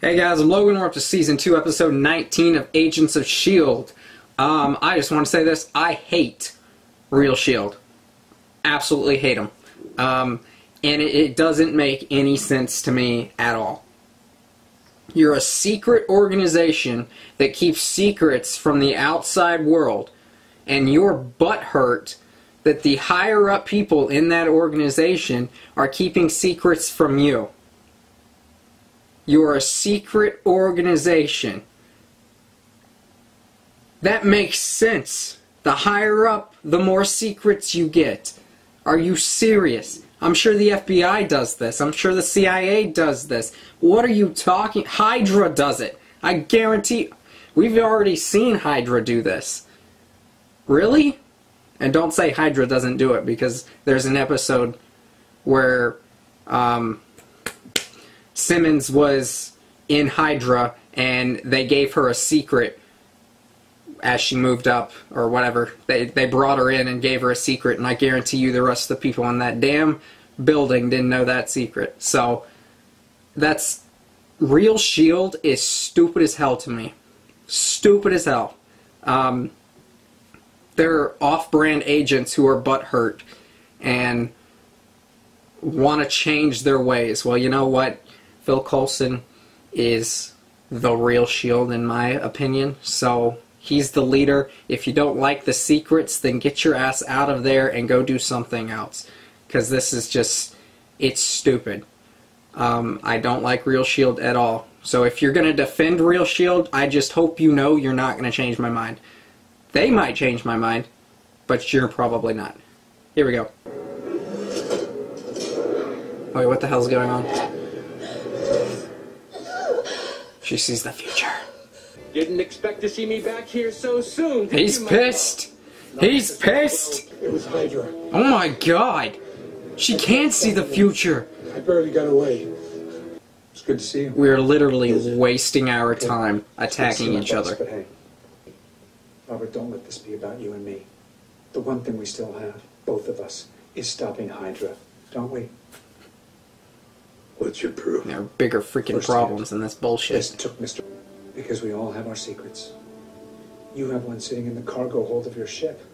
Hey guys, I'm Logan. We're up to Season 2, Episode 19 of Agents of S.H.I.E.L.D. I just want to say this. I hate real S.H.I.E.L.D. Absolutely hate them. And it doesn't make any sense to me at all. You're a secret organization that keeps secrets from the outside world, and you're butthurt that the higher-up people in that organization are keeping secrets from you. You're a secret organization. That makes sense. The higher up, the more secrets you get. Are you serious? I'm sure the FBI does this. I'm sure the CIA does this. What are you talking? Hydra does it. I guarantee. We've already seen Hydra do this. Really? And don't say Hydra doesn't do it, because there's an episode where Simmons was in Hydra and they gave her a secret as she moved up or whatever. They brought her in and gave her a secret, and I guarantee you the rest of the people in that damn building didn't know that secret. So that's real S.H.I.E.L.D. is stupid as hell to me. Stupid as hell. They're off-brand agents who are butthurt and want to change their ways. Well, you know what? Phil Coulson is the real S.H.I.E.L.D. in my opinion, so he's the leader. If you don't like the secrets, then get your ass out of there and go do something else, because this is just, it's stupid. I don't like real S.H.I.E.L.D. at all. So if you're going to defend real S.H.I.E.L.D., I just hope you know you're not going to change my mind. They might change my mind, but you're probably not. Here we go. Wait, what the hell's going on? She sees the future. Didn't expect to see me back here so soon. He's pissed. He's pissed. It was Hydra. Oh my God. She can't see the future. I barely got away. It's good to see you. We're literally wasting our time attacking each other. But hey, Robert, don't let this be about you and me. The one thing we still have, both of us, is stopping Hydra, don't we? What's your proof? There are bigger freaking problems than this bullshit. This took Mr. Because we all have our secrets. You have one sitting in the cargo hold of your ship,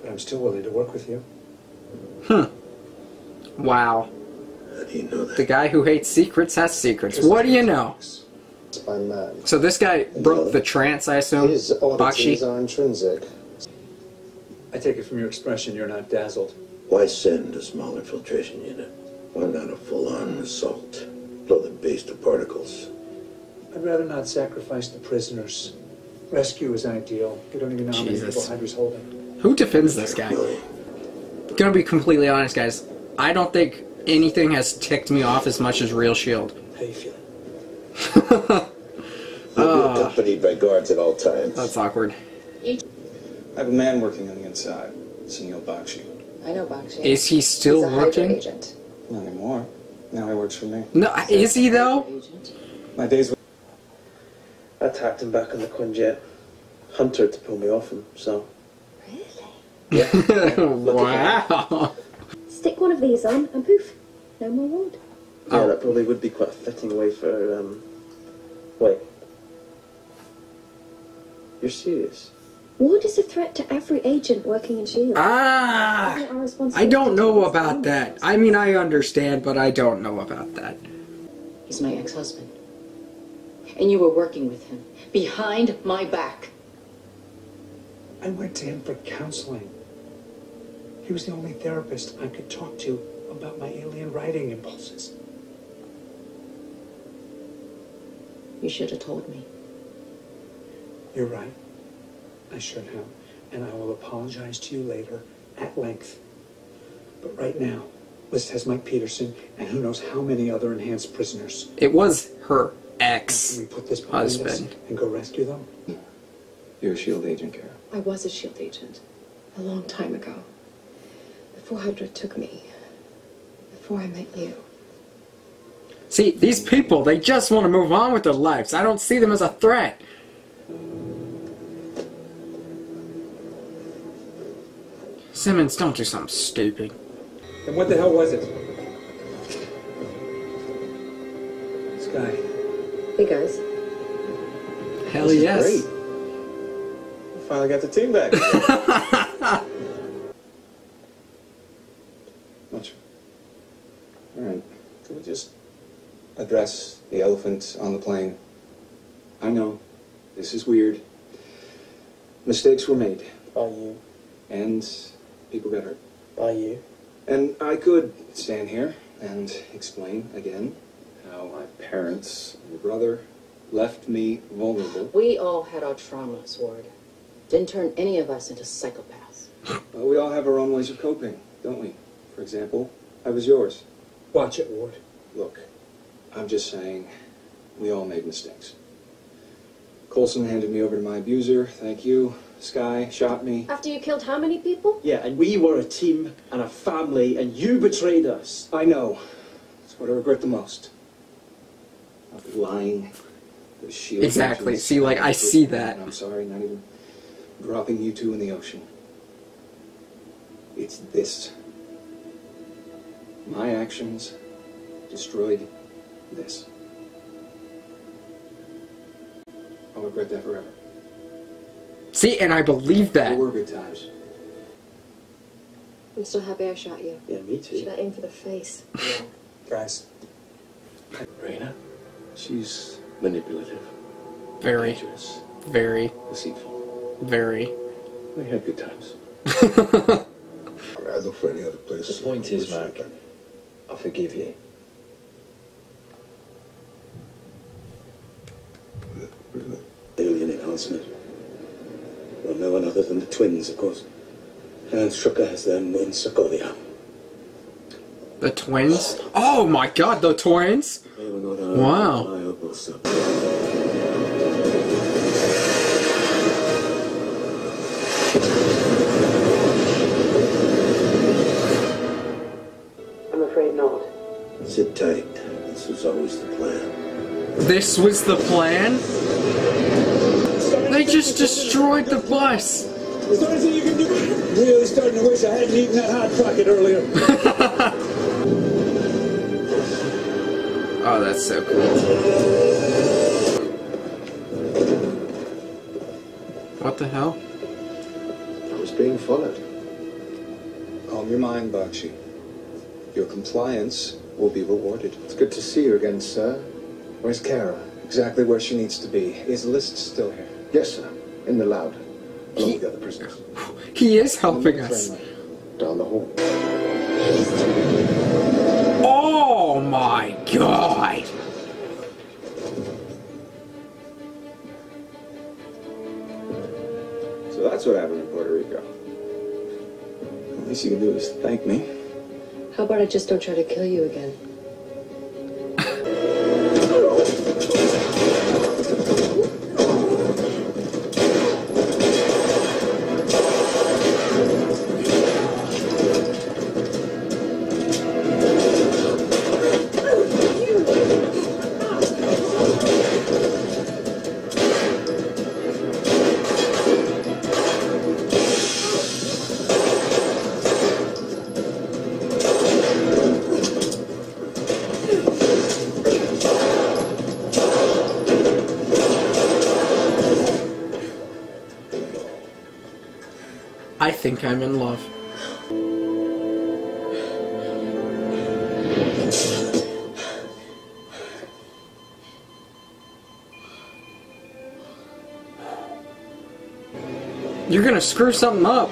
but I'm still willing to work with you. Wow. How do you know that? The guy who hates secrets has secrets. What do you know? So this guy broke the trance, I assume. His oddities are intrinsic. I take it from your expression you're not dazzled. Why send a smaller filtration unit? Why not a full-on assault? Blow the base to particles. I'd rather not sacrifice the prisoners. Rescue is ideal. You don't even know how many people Hydra's holding. Who defends this guy? Gonna be completely honest, guys. I don't think anything has ticked me off as much as real S.H.I.E.L.D. How you feeling? I'll be accompanied by guards at all times. That's awkward. I have a man working on the inside. Senor Bakshi. I know Bakshi. Is he still working? He's a Hydra agent. Not anymore. Now he works for me. No, is he though? My days were... I tacked him back on the Quinjet. Hunter to pull me off him, so... Really? Yeah. Wow. Stick one of these on and poof. No more Ward. Yeah, that probably would be quite a fitting way for, Wait. You're serious? Ward is a threat to every agent working in S.H.I.E.L.D. I don't know about that. I mean, I understand, but I don't know about that. He's my ex-husband. And you were working with him. Behind my back. I went to him for counseling. He was the only therapist I could talk to about my alien writing impulses. You should have told me. You're right. I should have, and I will apologize to you later, at length. But right now, Liz has Mike Peterson, and who knows how many other enhanced prisoners. It was her ex-husband. And go rescue them? You're a S.H.I.E.L.D. agent, Kara. I was a S.H.I.E.L.D. agent, a long time ago. Before Hydra took me, before I met you. See, these people, they just want to move on with their lives. I don't see them as a threat. Simmons, don't do something stupid. And what the hell was it? Sky, Hey guys. Hell yes. Great. We finally got the team back. Much. All right. Can we just address the elephant on the plane? I know. This is weird. Mistakes were made. By you. And people got hurt. By you. And I could stand here and explain again how my parents and brother left me vulnerable. We all had our traumas, Ward. Didn't turn any of us into psychopaths. Well, we all have our own ways of coping, don't we? For example, I was yours. Watch it, Ward. Look, I'm just saying, we all made mistakes. Coulson handed me over to my abuser, thank you. Sky shot me. After you killed how many people? Yeah, and we were a team and a family, and you betrayed us. I know. That's what I regret the most. Lying. The shield. Exactly. See, like, I see that. I'm sorry, not even dropping you two in the ocean. It's this. My actions destroyed this. I'll regret that forever. See, and I believe that. There were good times. I'm so happy I shot you. Yeah, me too. Should I aim for the face? Yeah. Guys. Raina, she's manipulative. Very. Dangerous. Very. Deceitful. Very. We had good times. I'd look for any other place. The point is, Mac, I forgive you. Alien enhancement. Well, no one other than the twins, of course. And Strucker has them in Sokovia. The twins? Oh my god, the twins? Wow. I'm afraid not. Sit tight. This was always the plan. This was the plan? They just destroyed the bus! There's nothing you can do. Really starting to wish I hadn't eaten that hot pocket earlier. Oh, that's so cool. What the hell? I was being followed. Calm your mind, Bakshi. Your compliance will be rewarded. It's good to see you again, sir. Where's Kara? Exactly where she needs to be. Is Liz still here? Yes, sir. In the loud. Along with the other prisoners. He is helping us. Down the hall. Oh my god! So that's what happened in Puerto Rico. The least you can do is thank me. How about I just don't try to kill you again? I think I'm in love. You're gonna screw something up.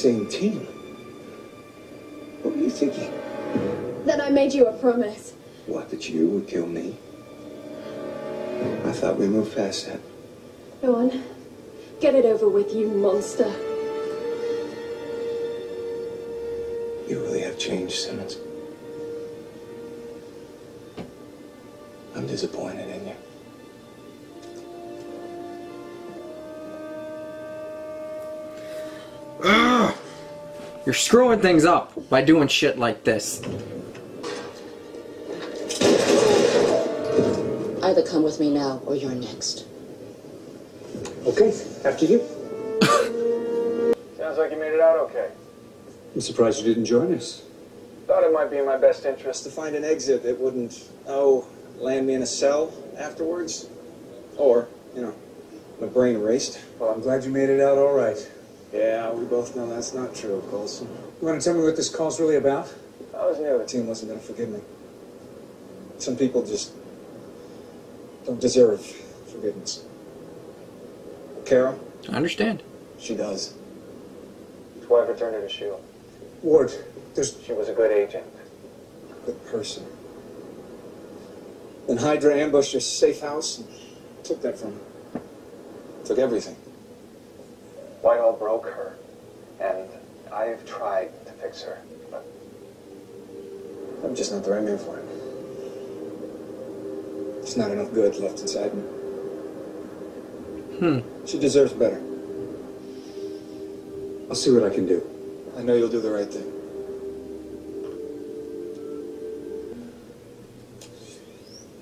Same team. What were you thinking? That I made you a promise. What, that you would kill me? I thought we moved past that. Go on. Get it over with, you monster. You really have changed, Simmons. I'm disappointed in you. You're screwing things up by doing shit like this. I either come with me now or you're next. Okay, after you. Sounds like you made it out okay. I'm surprised you didn't join us. Thought it might be in my best interest to find an exit that wouldn't, land me in a cell afterwards. Or, my brain erased. Well, I'm glad you made it out all right. Yeah, we both know that's not true, Coulson. You want to tell me what this call's really about? I always knew the team wasn't going to forgive me. Some people just don't deserve forgiveness. Carol? I understand. She does. That's why I've returned her to S.H.I.E.L.D. Ward, she was a good agent. Good person. Then Hydra ambushed your safe house and took that from her. Took everything. Whitehall broke her, and I've tried to fix her, but I'm just not the right man for it. There's not enough good left inside me. She deserves better. I'll see what I can do. I know you'll do the right thing.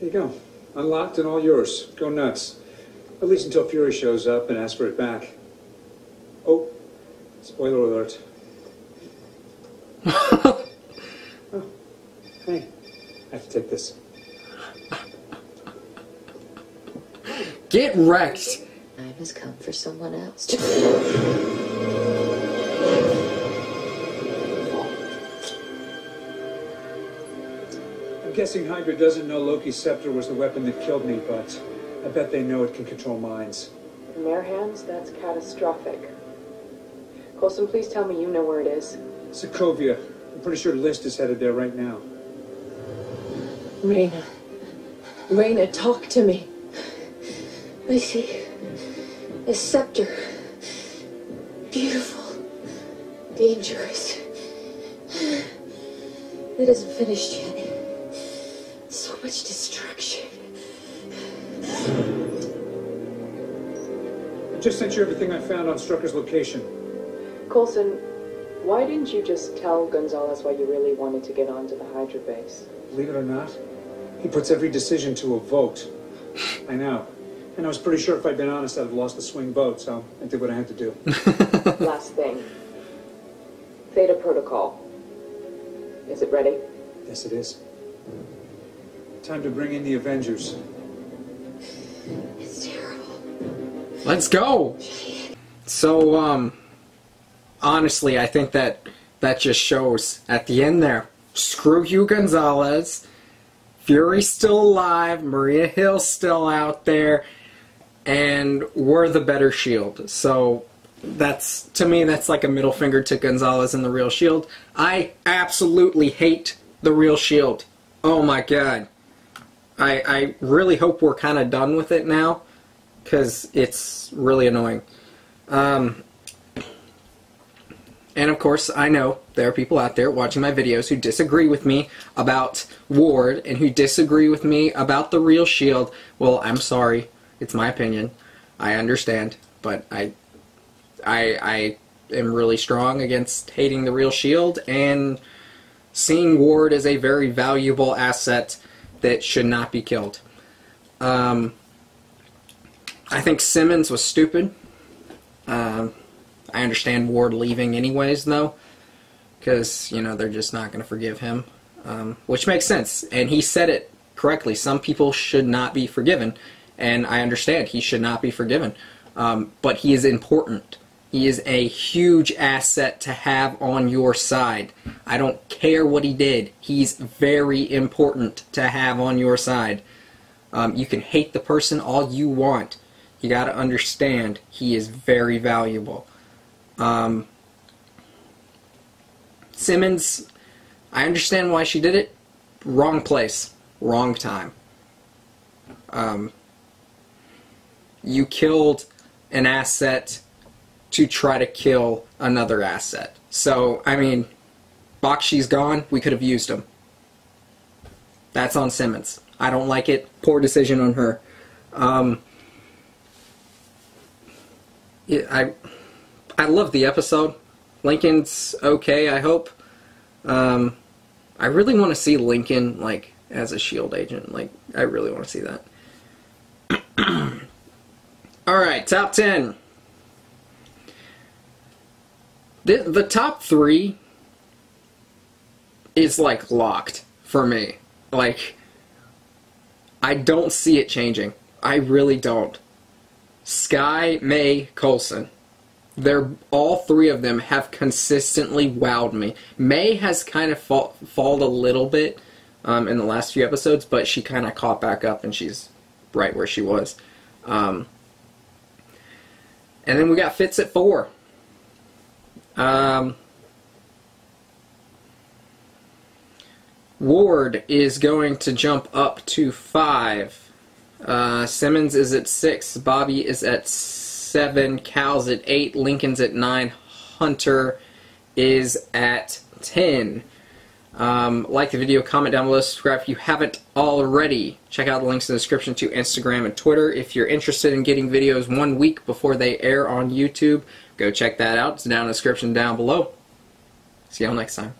There you go. Unlocked and all yours. Go nuts. At least until Fury shows up and asks for it back. Oh, spoiler alert. Hey, I have to take this. Get wrecked. Time has come for someone else to... I'm guessing Hydra doesn't know Loki's scepter was the weapon that killed me, but I bet they know it can control minds. In their hands, that's catastrophic. Coulson, please tell me you know where it is. Sokovia. I'm pretty sure Liz is headed there right now. Raina. Raina, talk to me. I see a scepter. Beautiful. Dangerous. It isn't finished yet. So much destruction. I just sent you everything I found on Strucker's location. Coulson, why didn't you just tell Gonzalez why you really wanted to get onto the Hydra base? Believe it or not, he puts every decision to a vote. I know. And I was pretty sure if I'd been honest, I'd have lost the swing vote, so I did what I had to do. Last thing. Theta protocol. Is it ready? Yes, it is. Time to bring in the Avengers. It's terrible. Let's go. So, honestly, I think that just shows at the end there. Screw you, Gonzalez. Fury's still alive. Maria Hill's still out there, and we're the better S.H.I.E.L.D. So, to me that's like a middle finger to Gonzalez and the real S.H.I.E.L.D. I absolutely hate the real S.H.I.E.L.D. Oh my God. I really hope we're kind of done with it now, because it's really annoying. And of course, I know there are people out there watching my videos who disagree with me about Ward and who disagree with me about the real S.H.I.E.L.D. Well, I'm sorry. It's my opinion. I understand, but I am really strong against hating the real S.H.I.E.L.D. and seeing Ward as a very valuable asset that should not be killed. I think Simmons was stupid. I understand Ward leaving anyways, though, because, they're just not going to forgive him, which makes sense. And he said it correctly. Some people should not be forgiven, and I understand he should not be forgiven. But he is important. He is a huge asset to have on your side. I don't care what he did. He's very important to have on your side. You can hate the person all you want. You got to understand he is very valuable. Simmons, I understand why she did it. Wrong place, wrong time. You killed an asset to try to kill another asset. So, I mean, Bakshi's gone. We could have used him. That's on Simmons. I don't like it. Poor decision on her. I love the episode. Lincoln's okay, I hope. I really want to see Lincoln, as a S.H.I.E.L.D. agent. I really want to see that. Alright, top 10. The top 3 is like locked for me. Like, I don't see it changing. I really don't. Sky, May, Coulson. They're, all three of them have consistently wowed me. May has kind of fallen a little bit in the last few episodes, but she kind of caught back up and she's right where she was. And then we got Fitz at 4. Ward is going to jump up to 5. Simmons is at 6. Bobby is at 7. Cal's at 8. Lincoln's at 9. Hunter is at 10. Like the video, comment down below, subscribe if you haven't already. Check out the links in the description to Instagram and Twitter. If you're interested in getting videos 1 week before they air on YouTube, go check that out. It's down in the description down below. See y'all next time.